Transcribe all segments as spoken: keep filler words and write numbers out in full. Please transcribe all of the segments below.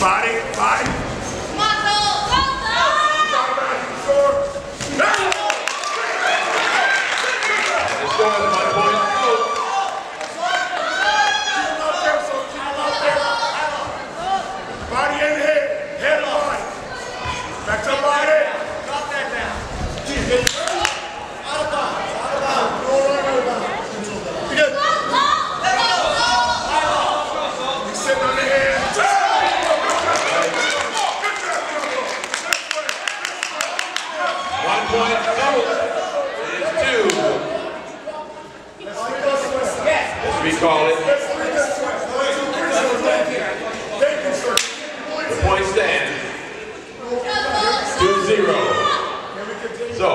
Body, body. Come on, Cole. Cole, Cole. Let's go, my boy. Keep up there, so keep up there. Body and head. Head and body. Back to body. Drop that down. Out of bounds. Out of bounds. Go right out of bounds. Let's go, Cole. He's sitting on the head. Recall it. The point stands two zero. So,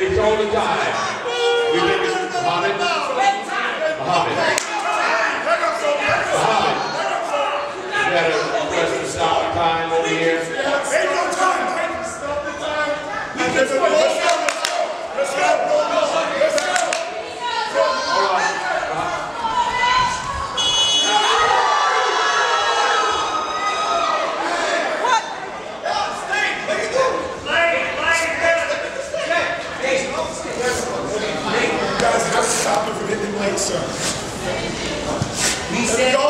here we go. Stop him from hitting the plate, sir. He said